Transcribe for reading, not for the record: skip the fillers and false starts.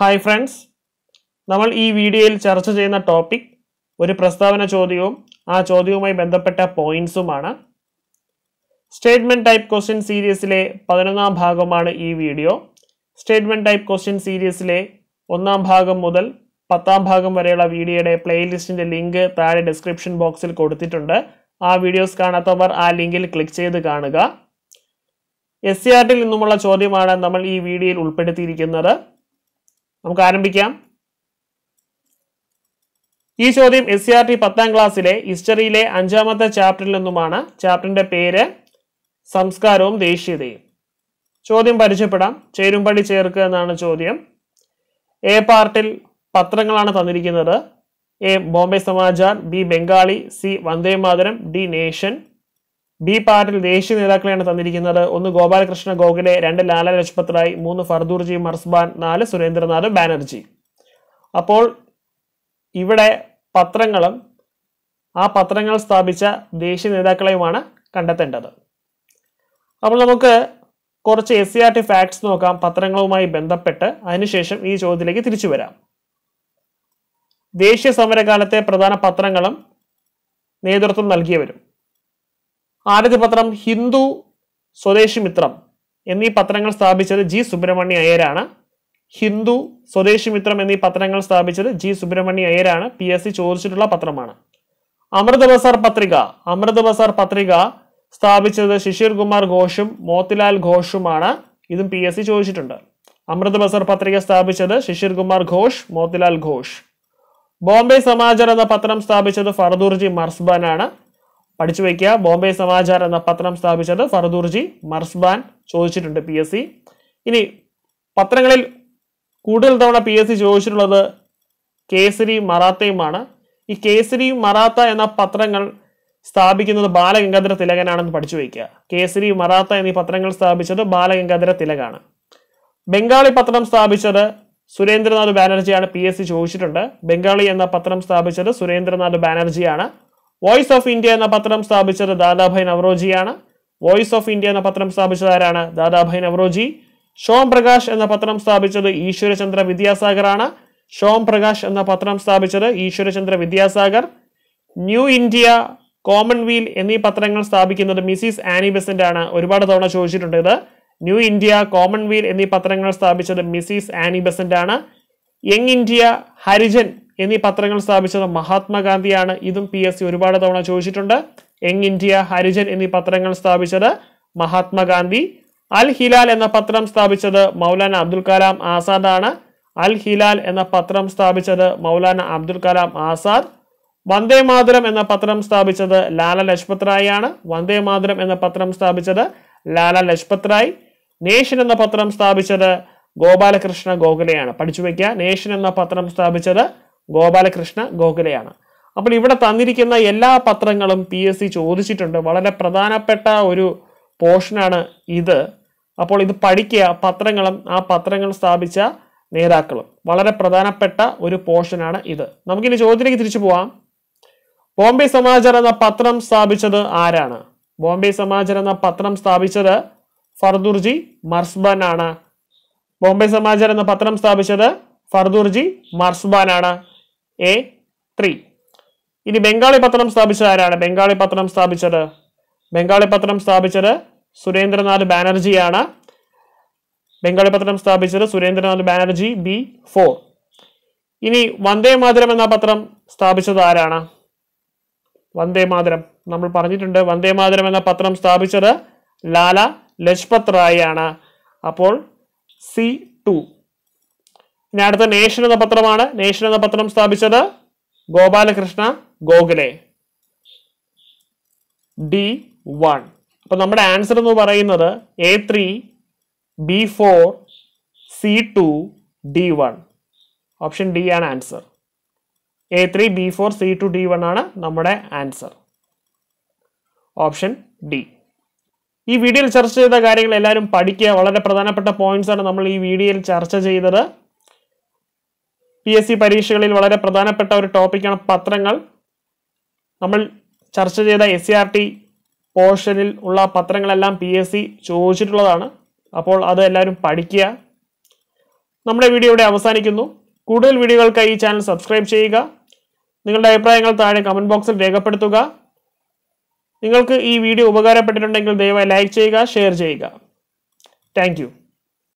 Hi friends, നമ്മൾ ഈ വീഡിയോയിൽ ചർച്ച ചെയ്യുന്ന ടോപ്പിക് ഒരു പ്രസ്താവന ചോദ്യവും ആ ചോദ്യവുമായി ബന്ധപ്പെട്ട പോയിന്റ്സുമാണ്. സ്റ്റേറ്റ്മെന്റ് ടൈപ്പ് ക്വസ്റ്റ്യൻ സീരീസിലെ 11ാം ഭാഗമാണ് ഈ വീഡിയോ. സ്റ്റേറ്റ്മെന്റ് ടൈപ്പ് ക്വസ്റ്റ്യൻ സീരീസിലെ 1ാം ഭാഗം മുതൽ 10ാം ഭാഗം വരെയുള്ള വീഡിയോയുടെ പ്ലേലിസ്റ്റിന്റെ ലിങ്ക് താഴെ ഡിസ്ക്രിപ്ഷൻ ബോക്സിൽ കൊടുത്തിട്ടുണ്ട്. ആ വീഡിയോസ് കാണാത്തവർ ആ ലിങ്കിൽ ക്ലിക്ക് ചെയ്ത് കാണുക. SCRT-ൽ നിന്നുമുള്ള ചോദ്യമാണ് നമ്മൾ ഈ വീഡിയോയിൽ ഉൾപ്പെടുത്തിയിരിക്കുന്നത്. നമുക്ക് ആരംഭിക്കാം. ഈ ചോദ്യം SCRT 10ാം ക്ലാസ്സിലെ ഹിസ്റ്ററിയിലെ 5-ാമത്തെ ചാപ്റ്ററിൽ നിന്നുമാണ്. ചാപ്റ്ററിന്റെ പേര് സംസ്കാരവും ദേശീയതയും. ചോദ്യം പരിചയപ്പെടാം. ചേരുംപടി ചേർക്കുക എന്നാണ് ചോദ്യം. A പാർട്ടിൽ പത്രങ്ങളാണ് തന്നിരിക്കുന്നത്. A Bombay Samachar, B Bengali, C Vande Mataram, D Nation. B പാർട്ടിൽ ദേശീയ നേതാക്കളെയാണ് തന്നിരിക്കുന്നത്. 1 ഗോപാൽ കൃഷ്ണ ഗോഖലെ, 2 ലാലാ ലജ്പത് റായ്, 3 ഫർദൂർജി മർസ്ബാൻ, 4 സുരേന്ദ്രനാഥ് ബാനർജി. അപ്പോൾ ഇവിടെ പത്രങ്ങളും ആ പത്രങ്ങൾ സ്ഥാപിച്ച ദേശീയ നേതാക്കളെയുമാണ് കണ്ടെത്തേണ്ടത്. അപ്പോൾ നമുക്ക് കുറച്ച് SCRT ഫാക്ട്സ് നോക്കാം പത്രങ്ങളുമായി ബന്ധപ്പെട്ട്. അതിനുശേഷം ഈ ചോദ്യത്തിലേക്ക് തിരിച്ചു വരാം. ദേശീയ സമരകാലത്തെ പ്രധാന പത്രങ്ങളും നേതൃത്വം നൽകിയവരും. ആദ്യത്തെ പത്രം ഹിന്ദു സ്വദേശിമിത്രം എന്നീ പത്രങ്ങൾ സ്ഥാപിച്ചത് G സുബ്രഹ്മണ്യ അയ്യരാണ്. ഹിന്ദു സ്വദേശിമിത്രം എന്നീ പത്രങ്ങൾ സ്ഥാപിച്ചത് G സുബ്രഹ്മണ്യ അയ്യരാണ്. PSC ചോദിച്ചിട്ടുള്ള പത്രമാണ്. അമൃതബസാർ പത്രിക സ്ഥാപിച്ചത് ശിശിർ കുമാർ ഘോഷും മോത്തിലാൽ ഘോഷുമാണ്. ഇതും PSC ചോദിച്ചിട്ടുണ്ട്. അമൃതബസാർ പത്രിക സ്ഥാപിച്ചത് ശിശിർ കുമാർ ഘോഷ്, മോത്തിലാൽ ഘോഷ്. ബോംബെ സമാചാർ എന്ന പത്രം സ്ഥാപിച്ചത് ഫർദൂർജി മർസ്ബാൻ ആണ്. പഠിച്ചു വയ്ക്കുക. ബോംബെ സമാചാർ എന്ന പത്രം സ്ഥാപിച്ചത് ഫർദൂർജി മർസ്ബാൻ ചോദിച്ചിട്ടുണ്ട് PSC. ഇനി പത്രങ്ങളിൽ കൂടുതൽ തവണ PSC ചോദിച്ചിട്ടുള്ളത് കേസരി മറാത്തയുമാണ്. ഈ കേസരി മറാത്ത എന്ന പത്രങ്ങൾ സ്ഥാപിക്കുന്നത് ബാലഗംഗാധര തിലകനാണെന്ന് പഠിച്ചു വയ്ക്കുക. കേസരി മറാത്ത എന്നീ പത്രങ്ങൾ സ്ഥാപിച്ചത് ബാലഗംഗാധര തിലകാണ്. ബംഗാളി പത്രം സ്ഥാപിച്ചത് സുരേന്ദ്രനാഥ് ബാനർജിയാണ്. PSC ചോദിച്ചിട്ടുണ്ട്. ബംഗാളി എന്ന പത്രം സ്ഥാപിച്ചത് സുരേന്ദ്രനാഥ് ബാനർജിയാണ്. വോയിസ് ഓഫ് ഇന്ത്യ എന്ന പത്രം സ്ഥാപിച്ചത് ദാദാഭായ് നവറോജിയാണ്. വോയിസ് ഓഫ് ഇന്ത്യ എന്ന പത്രം സ്ഥാപിച്ചത് ആരാണ്? ദാദാഭായ് നവറോജി. ഷോം പ്രകാശ് എന്ന പത്രം സ്ഥാപിച്ചത് ഈശ്വർ ചന്ദ്ര വിദ്യാസാഗർ ആണ്. ഷോം പ്രകാശ് എന്ന പത്രം സ്ഥാപിച്ചത് Ishwar Chandra Vidyasagar. New India, commonweal എന്നീ പത്രങ്ങൾ സ്ഥാപിക്കുന്നത് മിസിസ് ആനി ബെസന്റ് ആണ്. ഒരുപാട് തവണ ചോദിച്ചിട്ടുണ്ട് ഇത്. ന്യൂ ഇന്ത്യ, കോമൺവീൽ എന്നീ പത്രങ്ങൾ സ്ഥാപിച്ചത് മിസിസ് ആനി ബെസന്റ് ആണ്. യങ് ഇന്ത്യ, ഹരിജൻ എന്നീ പത്രങ്ങൾ സ്ഥാപിച്ചത് മഹാത്മാഗാന്ധിയാണ്. ഇതും PSC ഒരുപാട് തവണ ചോദിച്ചിട്ടുണ്ട്. യങ് ഇന്ത്യ, ഹരിജൻ എന്നീ പത്രങ്ങൾ സ്ഥാപിച്ചത് മഹാത്മാഗാന്ധി. അൽ ഹിലാൽ എന്ന പത്രം സ്ഥാപിച്ചത് മൗലാന അബ്ദുൽ കലാം ആസാദ് ആണ്. അൽ ഹിലാൽ എന്ന പത്രം സ്ഥാപിച്ചത് മൗലാന അബ്ദുൽ കലാം ആസാദ്. വന്ദേ മാതരം എന്ന പത്രം സ്ഥാപിച്ചത് ലാലാ ലജ്പത് റായ് ആണ്. വന്ദേ മാതരം എന്ന പത്രം സ്ഥാപിച്ചത് ലാലാ ലജ്പത് റായ്. നേഷൻ എന്ന പത്രം സ്ഥാപിച്ചത് ഗോപാലകൃഷ്ണ ഗോഖലെയാണ്. പഠിച്ചു വയ്ക്കുക. നേഷൻ എന്ന പത്രം സ്ഥാപിച്ചത് ഗോപാലകൃഷ്ണ ഗോഖലെയാണ്. അപ്പോൾ ഇവിടെ തന്നിരിക്കുന്ന എല്ലാ പത്രങ്ങളും PSC ചോദിച്ചിട്ടുണ്ട്. വളരെ പ്രധാനപ്പെട്ട ഒരു പോർഷനാണ് ഇത്. അപ്പോൾ ഇത് പഠിക്കുക. പത്രങ്ങളും ആ പത്രങ്ങൾ സ്ഥാപിച്ച നേതാക്കളും വളരെ പ്രധാനപ്പെട്ട ഒരു പോർഷനാണ് ഇത്. നമുക്കിനി ചോദ്യത്തിലേക്ക് തിരിച്ചു പോവാം. ബോംബെ സമാചാർ എന്ന പത്രം സ്ഥാപിച്ചത് ആരാണ്? ബോംബെ സമാചാർ എന്ന പത്രം സ്ഥാപിച്ചത് ഫർദൂർജി മർസ്ബാൻ ആണ്. ബോംബെ സമാചാർ എന്ന പത്രം സ്ഥാപിച്ചത് ഫർദൂർജി മർസ്ബാൻ ആണ്. A3. ഇനി ബംഗാളി പത്രം സ്ഥാപിച്ചത് ആരാണ്? ബംഗാളി പത്രം സ്ഥാപിച്ചത് സുരേന്ദ്രനാഥ് ബാനർജിയാണ്. ബംഗാളി പത്രം സ്ഥാപിച്ചത് സുരേന്ദ്രനാഥ് ബാനർജി. B4. ഇനി വന്ദേ മാതരം എന്ന പത്രം സ്ഥാപിച്ചത് ആരാണ്? വന്ദേമാതരം നമ്മൾ പറഞ്ഞിട്ടുണ്ട്. വന്ദേ മാതരം എന്ന പത്രം സ്ഥാപിച്ചത് ലാലാ ലജ്പത് റായ് ആണ്. അപ്പോൾ C2. ഇനി അടുത്ത നേഷൻ എന്ന പത്രമാണ്. നേഷൻ എന്ന പത്രം സ്ഥാപിച്ചത് ഗോപാലകൃഷ്ണ ഗോഖലെ. D1. അപ്പൊ നമ്മുടെ ആൻസർ എന്ന് പറയുന്നത് A3, B4, C2, D1. Option D ആണ് answer. A3, B4, C2, D1 ആണ് നമ്മുടെ ആൻസർ. Option D. ഈ വീഡിയോയിൽ ചർച്ച ചെയ്ത കാര്യങ്ങൾ എല്ലാവരും പഠിക്കുക. വളരെ പ്രധാനപ്പെട്ട പോയിന്റ്സ് ആണ് നമ്മൾ ഈ വീഡിയോയിൽ ചർച്ച ചെയ്തത്. PSC പരീക്ഷകളിൽ വളരെ പ്രധാനപ്പെട്ട ഒരു ടോപ്പിക്കാണ് പത്രങ്ങൾ. നമ്മൾ ചർച്ച ചെയ്ത SCRT പോർഷനിൽ ഉള്ള പത്രങ്ങളെല്ലാം PSC ചോദിച്ചിട്ടുള്ളതാണ്. അപ്പോൾ അത് എല്ലാവരും പഠിക്കുക. നമ്മുടെ വീഡിയോ ഇവിടെ അവസാനിക്കുന്നു കൂടുതൽ വീഡിയോകൾക്കായി ഈ ചാനൽ സബ്സ്ക്രൈബ് ചെയ്യുക നിങ്ങളുടെ അഭിപ്രായങ്ങൾ താഴെ കമന്റ് ബോക്സിൽ രേഖപ്പെടുത്തുക നിങ്ങൾക്ക് ഈ വീഡിയോ ഉപകാരപ്പെട്ടിട്ടുണ്ടെങ്കിൽ ദയവായി ലൈക്ക് ചെയ്യുക ഷെയർ ചെയ്യുക താങ്ക്യൂ